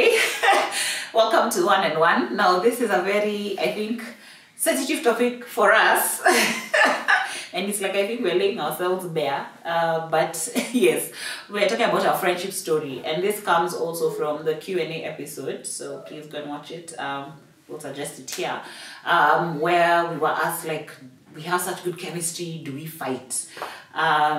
Hi, welcome to One and One. Now this is a very, I think, sensitive topic for us and it's like I think we're laying ourselves bare, but yes, we're talking about our friendship story, and this comes also from the Q&A episode, so please go and watch it. We'll suggest it here, where we were asked, like, we have such good chemistry, do we fight?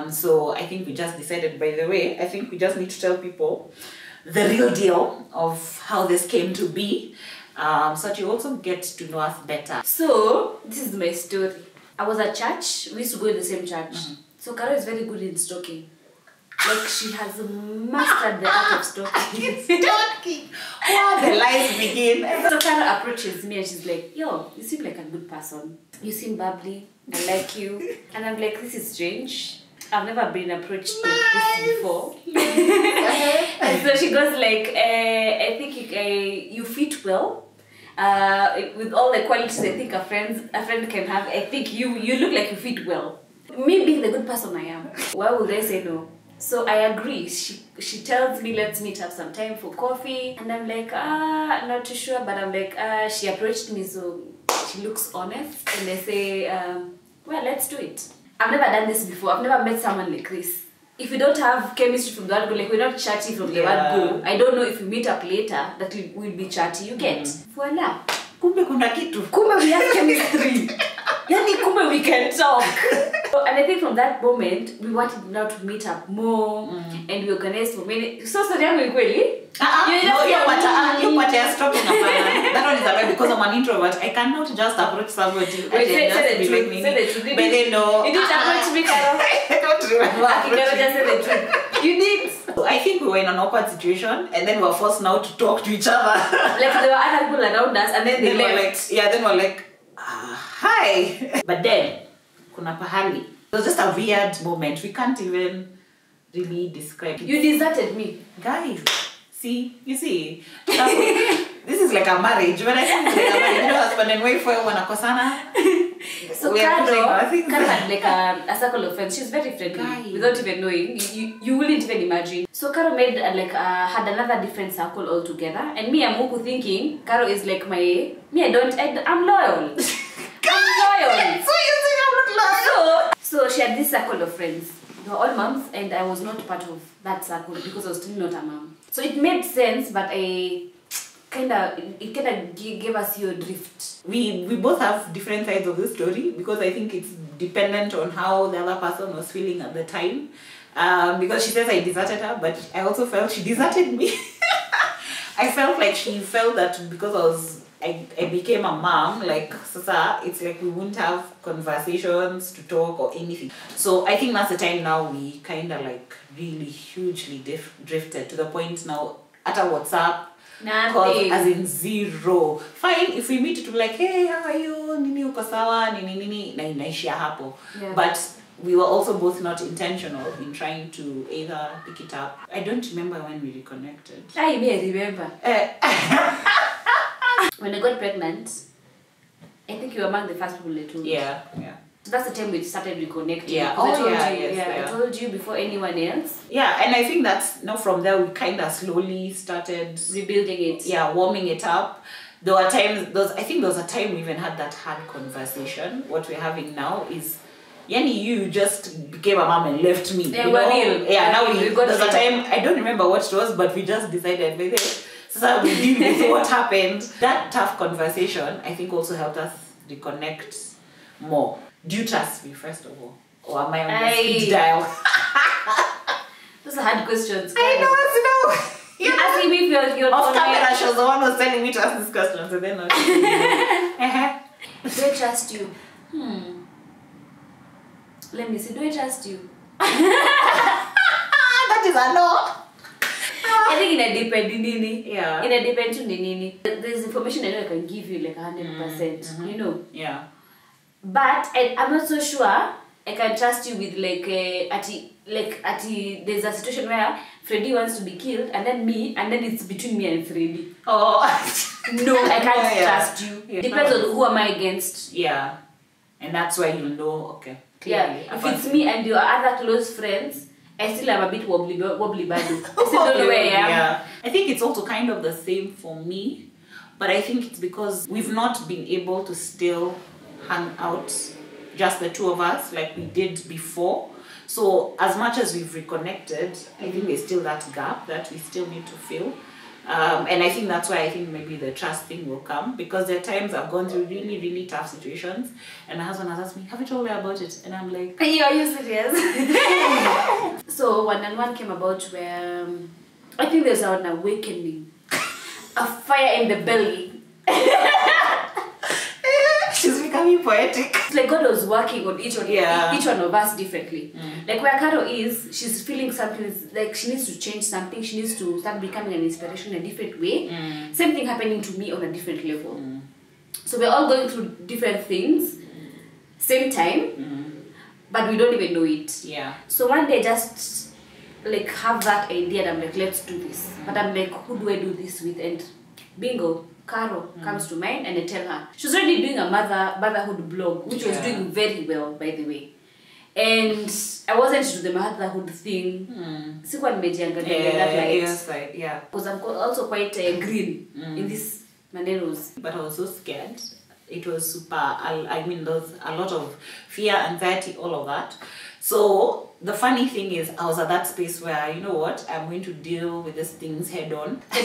So I think we just decided, by the way, I think we just need to tell people the real deal of how this came to be, so that you also get to know us better. So this is my story. I was at church. We used to go in the same church. So Carol is very good in stalking. Like, she has mastered the art of stalking. Stalking. Where the lies begin. So Carol approaches me and she's like, "Yo, you seem like a good person. You seem bubbly. I like you." And I'm like, "This is strange. I've never been approached like this before." And so she goes like, "I think you fit well with all the qualities I think a friend can have. I think you look like you fit well." Me being the good person I am, why would I say no? So I agree. She tells me, "Let's meet up sometime for coffee." And I'm like, "Ah, not too sure." But I'm like, she approached me, so she looks honest. And I say, "Well, let's do it." I've never done this before. I've never met someone like this. If we don't have chemistry from the word go, like we're not chatty from the word go, I don't know if we meet up later that we'll be chatty. You get voila. Kumbe kuna kitu. Kumbe we have chemistry. Yani kumbe we can talk. And I think from that moment we wanted now to meet up more, and we organized for many. So we kweli. You're talking about that one is about because I'm an introvert. I cannot just approach somebody. Wait, say the truth. But they know. You didn't approach me, Carol. I don't remember. You never just said the truth. You did. I think we were in an awkward situation, and then we were forced now to talk to each other. Like there were other people around us, and then they were like, hi. But then kuna pahali. It was just a weird moment. We can't even really describe it. You deserted me, guys. You see, this is like a marriage. When I say this is like a marriage, husband and wife, so Carol had like a circle of friends. She's very friendly, without even knowing. You wouldn't even imagine. So Carol made had another different circle altogether, and me, I'm Muku thinking Carol is like my me. I'm loyal. I'm loyal. So you think I'm not loyal? So she had this circle of friends. They were all moms, and I was not part of that circle because I was still not a mom. So it made sense, but it kind of gave us your drift. We both have different sides of the story because I think it's dependent on how the other person was feeling at the time. Because she says I deserted her, but I also felt she deserted me. I felt like she felt that because I became a mom, like Sasa, it's like we wouldn't have conversations to talk or anything. So I think that's the time now we kind of like really hugely drifted to the point now at a WhatsApp call, as in zero. Fine, if we meet it, we're like, "Hey, how are you? Nini uko sawa? Nini nini na inaishia hapo." But we were also both not intentional in trying to either pick it up. I don't remember when we reconnected. I remember. When I got pregnant, I think you were among the first people I told. Yeah. So that's the time we started reconnecting. I told you before anyone else. Yeah, and I think that's now from there we kind of slowly started rebuilding it. Yeah, warming it up. There were times. I think there was a time we even had that hard conversation. What we're having now is, yani, you just became a mom and left me. There's a time I don't remember what it was, but we just decided maybe. So we deal with what happened. That tough conversation, I think, also helped us reconnect more. Do you trust me, first of all? Or am I on the speed dial? Those are hard questions. I know. You're asking me if you're off camera. She was the one who was telling me to ask these questions, and then not. Do I trust you? Let me see. Do I trust you? That is a no. I think it depends on the nini. There's information I know I can give you like 100%, you know. Yeah. But I'm not so sure I can trust you with like there's a situation where Freddy wants to be killed and then it's between me and Freddy. Oh. No, I can't trust you. Yeah. Depends on who am I against. Yeah. And that's why you know, clearly. Yeah. If it's me and your other close friends, I still am a bit wobbly, I still don't know where I am. I think it's also kind of the same for me, but I think it's because we've not been able to still hang out, just the two of us, like we did before. So as much as we've reconnected, I think there's still that gap that we still need to fill. And I think that's why I think maybe the trust thing will come, because there are times I've gone through really, really tough situations and my husband has asked me, have you told me about it? And I'm like, are you serious? So One and One came about where I think there's an awakening, a fire in the belly. She's becoming poetic. It's like God was working on each one of us differently. Mm. Like where Carol is, she's feeling something, like she needs to change something, she needs to start becoming an inspiration in a different way. Mm. Same thing happening to me on a different level. Mm. So we're all going through different things, same time, but we don't even know it. Yeah. So one day just like have that idea and I'm like, let's do this. But I'm like, who do I do this with? And bingo, Carol comes to mind and I tell her. She was already doing a motherhood blog, which was doing very well, by the way. And I wasn't into the motherhood thing. Yeah. Because I'm also quite green in this maneros. But I was so scared. It was super, I mean, there was a lot of fear, anxiety, all of that. So the funny thing is, I was at that space where, you know what, I'm going to deal with these things head on. I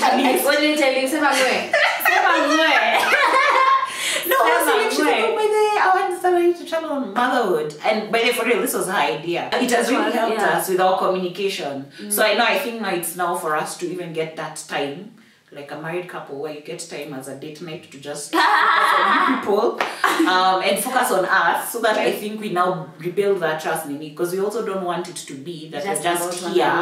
need to channel on motherhood, and by the way, for real, this was her idea. It has really helped us with our communication. So I think it's now for us to even get that time, like a married couple, where you get time as a date night to just focus on people and focus on us, so that I think we now rebuild that trust in me, because we also don't want it to be that we're just here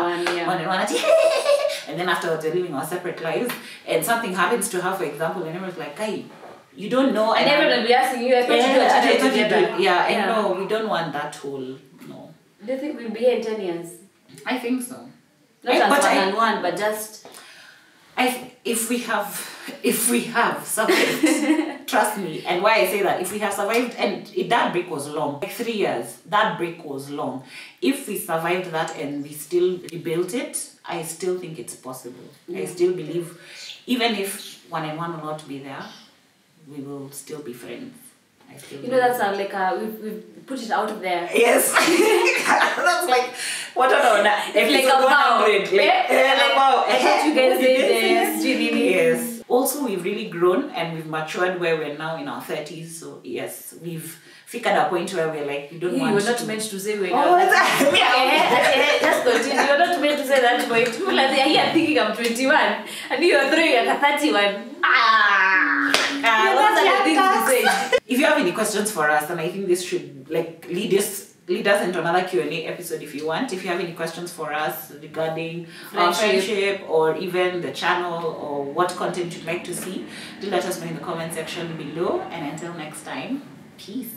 and then afterwards we're living our separate lives and something happens to her, for example, and everyone's like, hey, you don't know, and everyone will be asking you, I thought you did. Yeah, and no, we don't want that whole no. Do you think we'll be here in 10 years? I think so. Not as One and One, but just if we have survived, trust me. And why I say that, if we have survived, and that break was long, like 3 years, that break was long. If we survived that and we still rebuilt it, I still think it's possible. Yeah. I still believe, even if One and One will not be there, we will still be friends. I still you know, that's like we've put it out there. Yes. That's like, what a no, it's like a vow. I thought you guys did this. Yes. Also, we've really grown and we've matured where we're now in our 30s. So yes, we've figured a point where we're like, you don't want to. We're not meant to say we're not. Just continue. You're not meant to say that point. People are here thinking I'm 21 and you're throwing at 31. If you have any questions for us, and I think this should like lead us into another Q&A episode if you want. If you have any questions for us regarding our friendship or even the channel or what content you'd like to see, do let us know in the comment section below. And until next time, peace.